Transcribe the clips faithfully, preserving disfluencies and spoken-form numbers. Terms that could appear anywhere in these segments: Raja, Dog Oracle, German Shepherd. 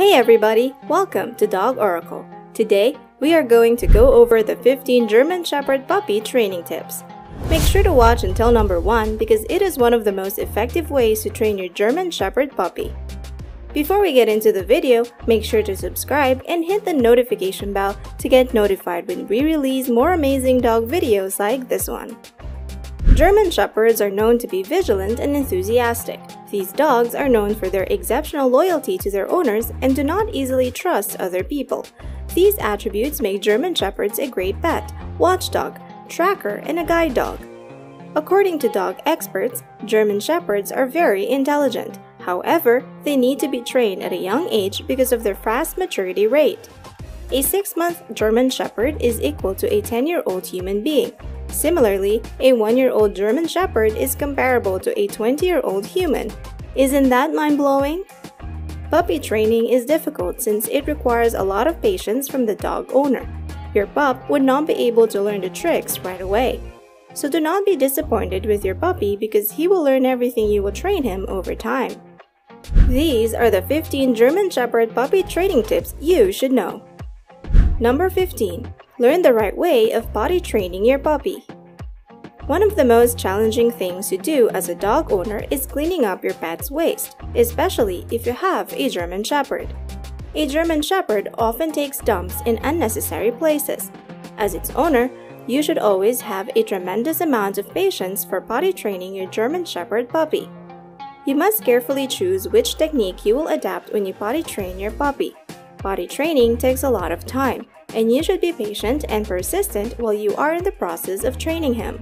Hey everybody, welcome to Dog Oracle. Today, we are going to go over the fifteen German Shepherd puppy training tips. Make sure to watch until number one because it is one of the most effective ways to train your German Shepherd puppy. Before we get into the video, make sure to subscribe and hit the notification bell to get notified when we release more amazing dog videos like this one. German Shepherds are known to be vigilant and enthusiastic. These dogs are known for their exceptional loyalty to their owners and do not easily trust other people. These attributes make German Shepherds a great pet, watchdog, tracker, and a guide dog. According to dog experts, German Shepherds are very intelligent. However, they need to be trained at a young age because of their fast maturity rate. A six-month German Shepherd is equal to a ten-year-old human being. Similarly, a one-year-old German Shepherd is comparable to a twenty-year-old human. Isn't that mind-blowing? Puppy training is difficult since it requires a lot of patience from the dog owner. Your pup would not be able to learn the tricks right away. So do not be disappointed with your puppy because he will learn everything you will train him over time. These are the fifteen German Shepherd puppy training tips you should know. Number fifteen. Learn the right way of potty training your puppy. One of the most challenging things to do as a dog owner is cleaning up your pet's waste, especially if you have a German Shepherd. A German Shepherd often takes dumps in unnecessary places. As its owner, you should always have a tremendous amount of patience for potty training your German Shepherd puppy. You must carefully choose which technique you will adapt when you potty train your puppy. Potty training takes a lot of time, and you should be patient and persistent while you are in the process of training him.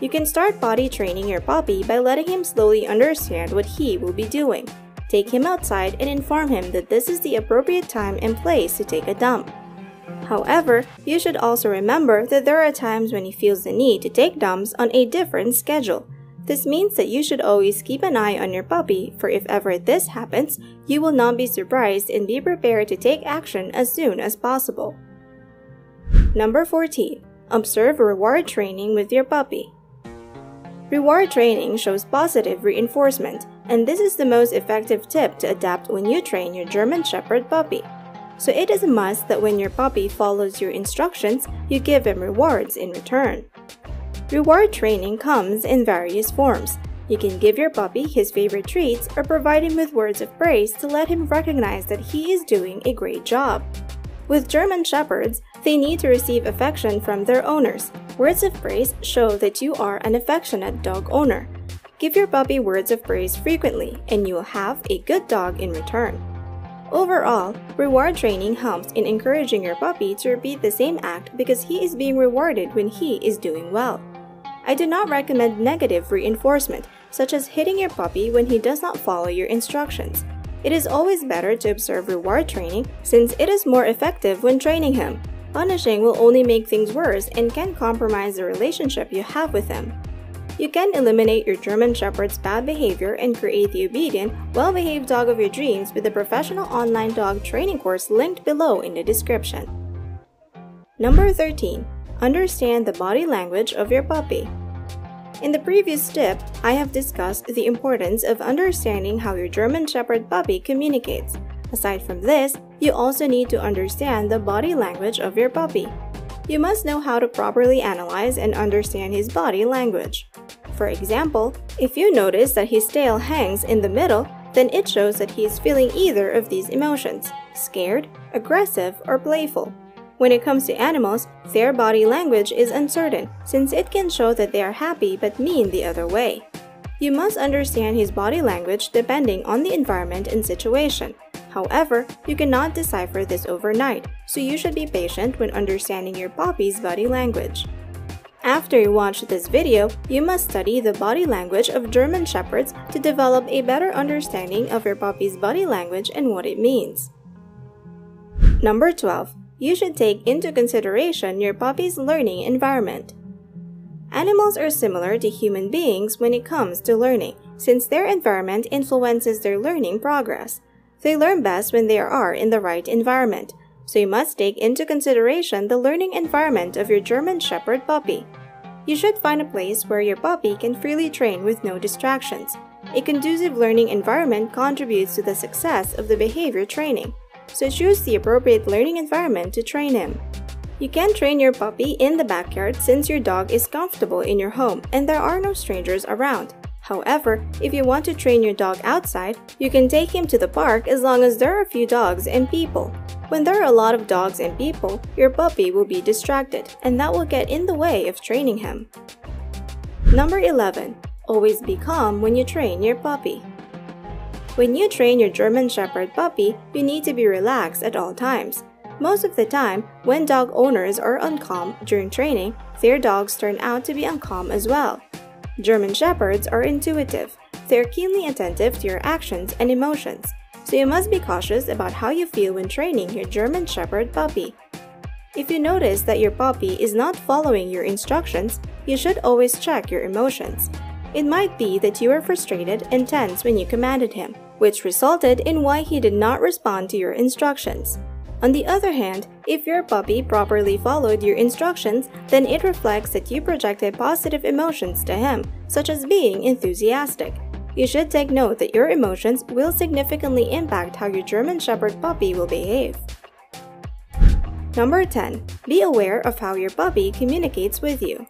You can start potty training your puppy by letting him slowly understand what he will be doing. Take him outside and inform him that this is the appropriate time and place to take a dump. However, you should also remember that there are times when he feels the need to take dumps on a different schedule. This means that you should always keep an eye on your puppy, for if ever this happens, you will not be surprised and be prepared to take action as soon as possible. Number fourteen. Observe reward training with your puppy. Reward training shows positive reinforcement, and this is the most effective tip to adapt when you train your German Shepherd puppy. So it is a must that when your puppy follows your instructions, you give him rewards in return. Reward training comes in various forms. You can give your puppy his favorite treats or provide him with words of praise to let him recognize that he is doing a great job. With German Shepherds, they need to receive affection from their owners. Words of praise show that you are an affectionate dog owner. Give your puppy words of praise frequently, and you will have a good dog in return. Overall, reward training helps in encouraging your puppy to repeat the same act because he is being rewarded when he is doing well. I do not recommend negative reinforcement, such as hitting your puppy when he does not follow your instructions. It is always better to observe reward training since it is more effective when training him. Punishing will only make things worse and can compromise the relationship you have with him. You can eliminate your German Shepherd's bad behavior and create the obedient, well-behaved dog of your dreams with the professional online dog training course linked below in the description. Number thirteen. Understand the body language of your puppy. In the previous tip, I have discussed the importance of understanding how your German Shepherd puppy communicates. Aside from this, you also need to understand the body language of your puppy. You must know how to properly analyze and understand his body language. For example, if you notice that his tail hangs in the middle, then it shows that he is feeling either of these emotions: scared, aggressive, or playful. When it comes to animals, their body language is uncertain since it can show that they are happy but mean the other way. You must understand his body language depending on the environment and situation. However, you cannot decipher this overnight, so you should be patient when understanding your puppy's body language. After you watch this video, you must study the body language of German Shepherds to develop a better understanding of your puppy's body language and what it means. Number twelve. You should take into consideration your puppy's learning environment. Animals are similar to human beings when it comes to learning, since their environment influences their learning progress. They learn best when they are in the right environment, so you must take into consideration the learning environment of your German Shepherd puppy. You should find a place where your puppy can freely train with no distractions. A conducive learning environment contributes to the success of the behavior training, so choose the appropriate learning environment to train him. You can train your puppy in the backyard since your dog is comfortable in your home and there are no strangers around. However, if you want to train your dog outside, you can take him to the park as long as there are few dogs and people. When there are a lot of dogs and people, your puppy will be distracted, and that will get in the way of training him. Number eleven. Always be calm when you train your puppy. When you train your German Shepherd puppy, you need to be relaxed at all times. Most of the time, when dog owners are uncalm during training, their dogs turn out to be uncalm as well. German Shepherds are intuitive. They are keenly attentive to your actions and emotions, so you must be cautious about how you feel when training your German Shepherd puppy. If you notice that your puppy is not following your instructions, you should always check your emotions. It might be that you were frustrated and tense when you commanded him, which resulted in why he did not respond to your instructions. On the other hand, if your puppy properly followed your instructions, then it reflects that you projected positive emotions to him, such as being enthusiastic. You should take note that your emotions will significantly impact how your German Shepherd puppy will behave. Number ten. Be aware of how your puppy communicates with you.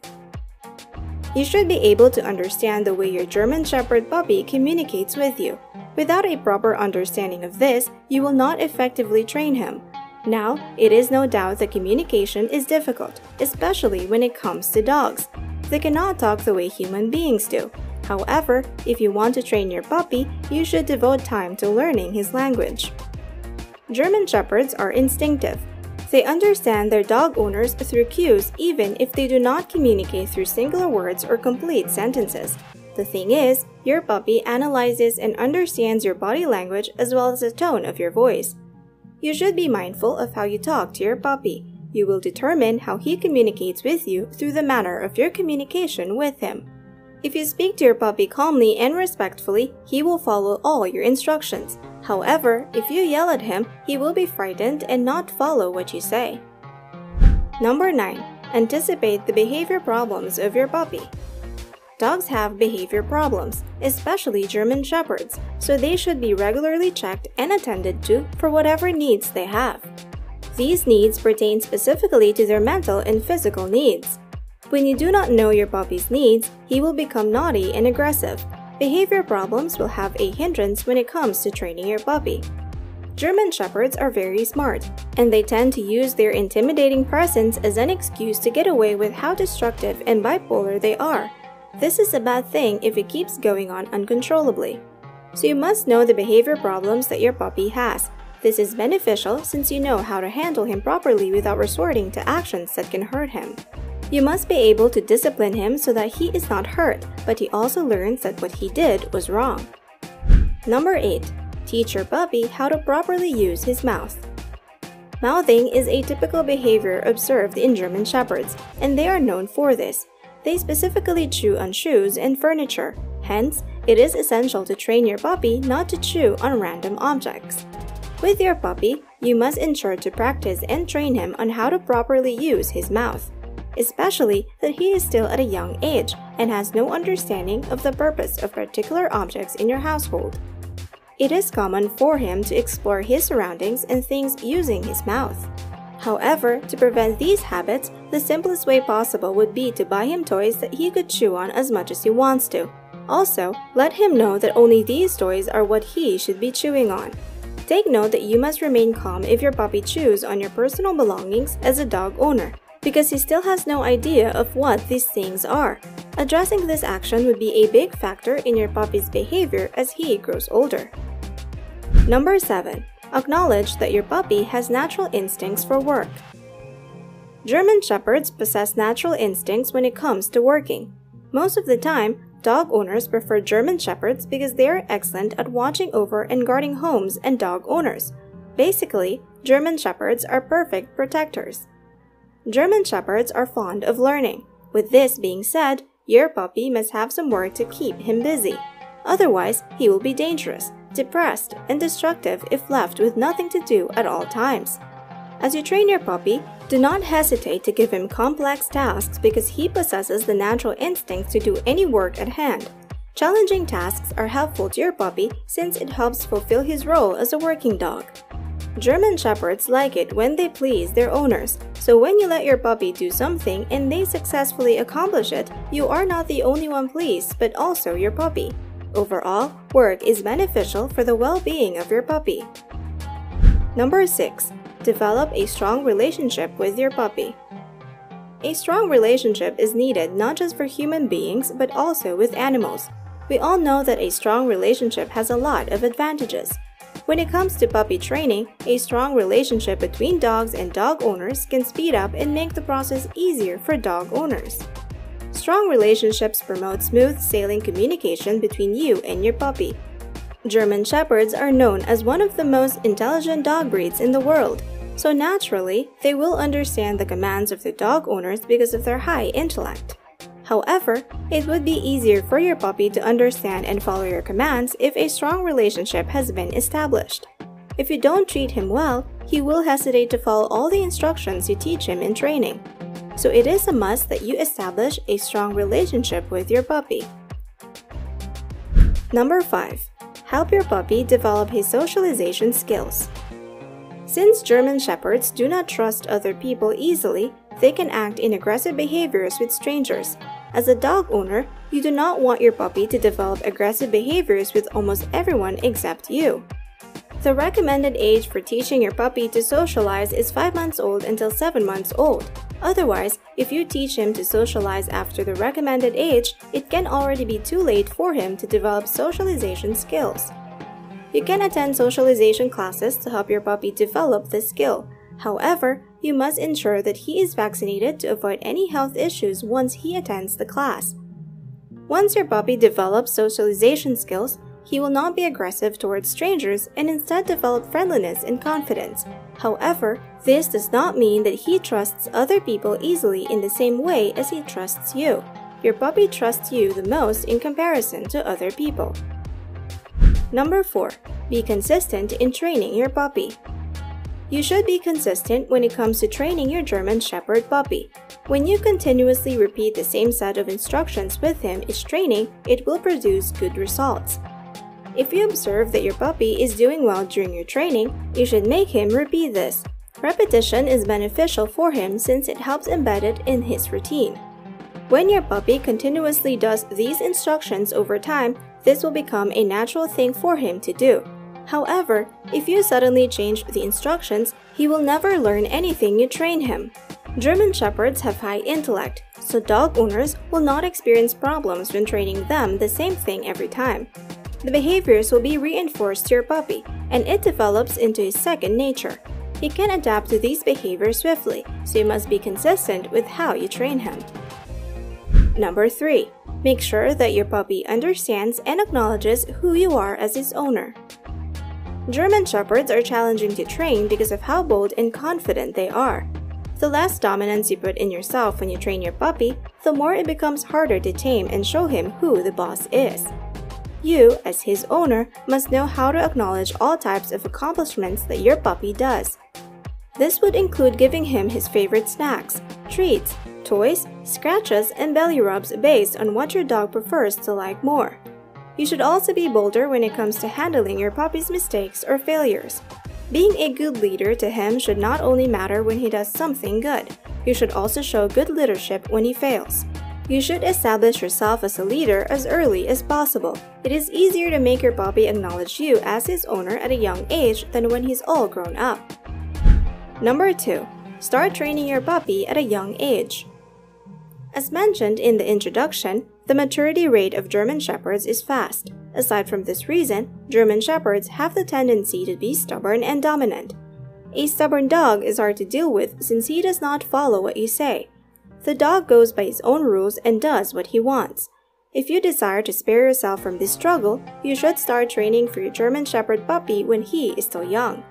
You should be able to understand the way your German Shepherd puppy communicates with you. Without a proper understanding of this, you will not effectively train him. Now, it is no doubt that communication is difficult, especially when it comes to dogs. They cannot talk the way human beings do. However, if you want to train your puppy, you should devote time to learning his language. German Shepherds are instinctive. They understand their dog owners through cues even if they do not communicate through singular words or complete sentences. The thing is, your puppy analyzes and understands your body language as well as the tone of your voice. You should be mindful of how you talk to your puppy. You will determine how he communicates with you through the manner of your communication with him. If you speak to your puppy calmly and respectfully, he will follow all your instructions. However, if you yell at him, he will be frightened and not follow what you say. Number nine. Anticipate the behavior problems of your puppy. Dogs have behavior problems, especially German Shepherds, so they should be regularly checked and attended to for whatever needs they have. These needs pertain specifically to their mental and physical needs. When you do not know your puppy's needs, he will become naughty and aggressive. Behavior problems will have a hindrance when it comes to training your puppy. German Shepherds are very smart, and they tend to use their intimidating presence as an excuse to get away with how destructive and bipolar they are. This is a bad thing if it keeps going on uncontrollably. So you must know the behavior problems that your puppy has. This is beneficial since you know how to handle him properly without resorting to actions that can hurt him. You must be able to discipline him so that he is not hurt, but he also learns that what he did was wrong. Number eight. Teach your puppy how to properly use his mouth. Mouthing is a typical behavior observed in German Shepherds, and they are known for this. They specifically chew on shoes and furniture. Hence, it is essential to train your puppy not to chew on random objects. With your puppy, you must ensure to practice and train him on how to properly use his mouth, especially that he is still at a young age and has no understanding of the purpose of particular objects in your household. It is common for him to explore his surroundings and things using his mouth. However, to prevent these habits, the simplest way possible would be to buy him toys that he could chew on as much as he wants to. Also, let him know that only these toys are what he should be chewing on. Take note that you must remain calm if your puppy chews on your personal belongings as a dog owner, because he still has no idea of what these things are. Addressing this action would be a big factor in your puppy's behavior as he grows older. Number seven. Acknowledge that your puppy has natural instincts for work. German Shepherds possess natural instincts when it comes to working. Most of the time, dog owners prefer German Shepherds because they are excellent at watching over and guarding homes and dog owners. Basically, German Shepherds are perfect protectors. German Shepherds are fond of learning. With this being said, your puppy must have some work to keep him busy. Otherwise, he will be dangerous, depressed, and destructive if left with nothing to do at all times. As you train your puppy, do not hesitate to give him complex tasks because he possesses the natural instincts to do any work at hand. Challenging tasks are helpful to your puppy since it helps fulfill his role as a working dog. German Shepherds like it when they please their owners, so when you let your puppy do something and they successfully accomplish it, you are not the only one pleased but also your puppy. Overall, work is beneficial for the well-being of your puppy. Number six. Develop a strong relationship with your puppy. A strong relationship is needed not just for human beings but also with animals. We all know that a strong relationship has a lot of advantages. When it comes to puppy training, a strong relationship between dogs and dog owners can speed up and make the process easier for dog owners. Strong relationships promote smooth sailing communication between you and your puppy. German Shepherds are known as one of the most intelligent dog breeds in the world, so naturally, they will understand the commands of the dog owners because of their high intellect. However, it would be easier for your puppy to understand and follow your commands if a strong relationship has been established. If you don't treat him well, he will hesitate to follow all the instructions you teach him in training. So it is a must that you establish a strong relationship with your puppy. Number five. Help your puppy develop his socialization skills. Since German Shepherds do not trust other people easily, they can act in aggressive behaviors with strangers. As a dog owner, you do not want your puppy to develop aggressive behaviors with almost everyone except you. The recommended age for teaching your puppy to socialize is five months old until seven months old. Otherwise, if you teach him to socialize after the recommended age, it can already be too late for him to develop socialization skills. You can attend socialization classes to help your puppy develop this skill. However, you must ensure that he is vaccinated to avoid any health issues once he attends the class. Once your puppy develops socialization skills, he will not be aggressive towards strangers and instead develop friendliness and confidence. However, this does not mean that he trusts other people easily in the same way as he trusts you. Your puppy trusts you the most in comparison to other people. Number four. Be consistent in training your puppy. You should be consistent when it comes to training your German Shepherd puppy. When you continuously repeat the same set of instructions with him each training, it will produce good results. If you observe that your puppy is doing well during your training, you should make him repeat this. Repetition is beneficial for him since it helps embed it in his routine. When your puppy continuously does these instructions over time, this will become a natural thing for him to do. However, if you suddenly change the instructions, he will never learn anything you train him. German Shepherds have high intellect, so dog owners will not experience problems when training them the same thing every time. The behaviors will be reinforced to your puppy, and it develops into his second nature. He can adapt to these behaviors swiftly, so you must be consistent with how you train him. Number three. Make sure that your puppy understands and acknowledges who you are as its owner. German Shepherds are challenging to train because of how bold and confident they are. The less dominance you put in yourself when you train your puppy, the more it becomes harder to tame and show him who the boss is. You, as his owner, must know how to acknowledge all types of accomplishments that your puppy does. This would include giving him his favorite snacks, treats, toys, scratches, and belly rubs based on what your dog prefers to like more. You should also be bolder when it comes to handling your puppy's mistakes or failures. Being a good leader to him should not only matter when he does something good, you should also show good leadership when he fails. You should establish yourself as a leader as early as possible. It is easier to make your puppy acknowledge you as his owner at a young age than when he's all grown up. Number two. Start training your puppy at a young age. As mentioned in the introduction, the maturity rate of German Shepherds is fast. Aside from this reason, German Shepherds have the tendency to be stubborn and dominant. A stubborn dog is hard to deal with since he does not follow what you say. The dog goes by his own rules and does what he wants. If you desire to spare yourself from this struggle, you should start training for your German Shepherd puppy when he is still young.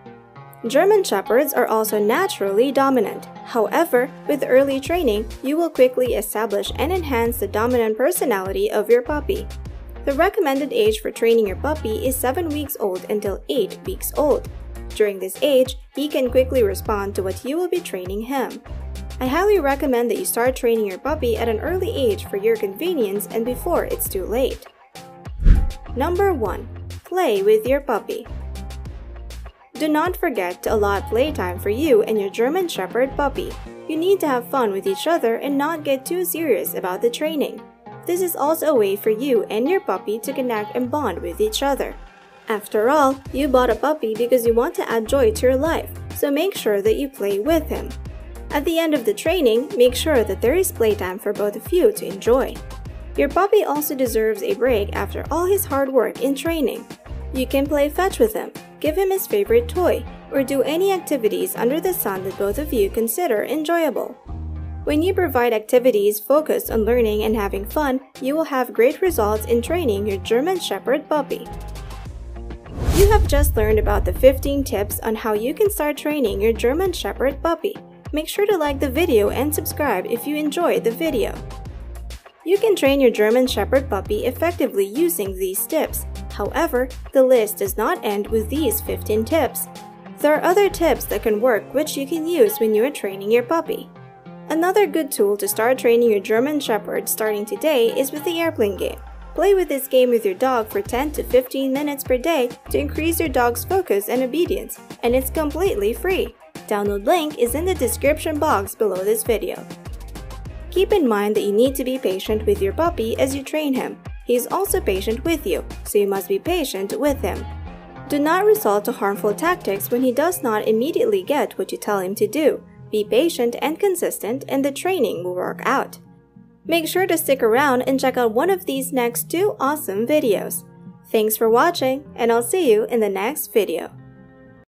German Shepherds are also naturally dominant. However, with early training, you will quickly establish and enhance the dominant personality of your puppy. The recommended age for training your puppy is seven weeks old until eight weeks old. During this age, he can quickly respond to what you will be training him. I highly recommend that you start training your puppy at an early age for your convenience and before it's too late. Number one. Play with your puppy. Do not forget to allot playtime for you and your German Shepherd puppy. You need to have fun with each other and not get too serious about the training. This is also a way for you and your puppy to connect and bond with each other. After all, you bought a puppy because you want to add joy to your life, so make sure that you play with him. At the end of the training, make sure that there is playtime for both of you to enjoy. Your puppy also deserves a break after all his hard work in training. You can play fetch with him, give him his favorite toy, or do any activities under the sun that both of you consider enjoyable. When you provide activities focused on learning and having fun, you will have great results in training your German Shepherd puppy. You have just learned about the fifteen tips on how you can start training your German Shepherd puppy. Make sure to like the video and subscribe if you enjoyed the video. You can train your German Shepherd puppy effectively using these tips. However, the list does not end with these fifteen tips. There are other tips that can work which you can use when you are training your puppy. Another good tool to start training your German Shepherd starting today is with the airplane game. Play with this game with your dog for ten to fifteen minutes per day to increase your dog's focus and obedience, and it's completely free. Download link is in the description box below this video. Keep in mind that you need to be patient with your puppy as you train him. He is also patient with you, so you must be patient with him. Do not resort to harmful tactics when he does not immediately get what you tell him to do. Be patient and consistent, and the training will work out. Make sure to stick around and check out one of these next two awesome videos. Thanks for watching, and I'll see you in the next video.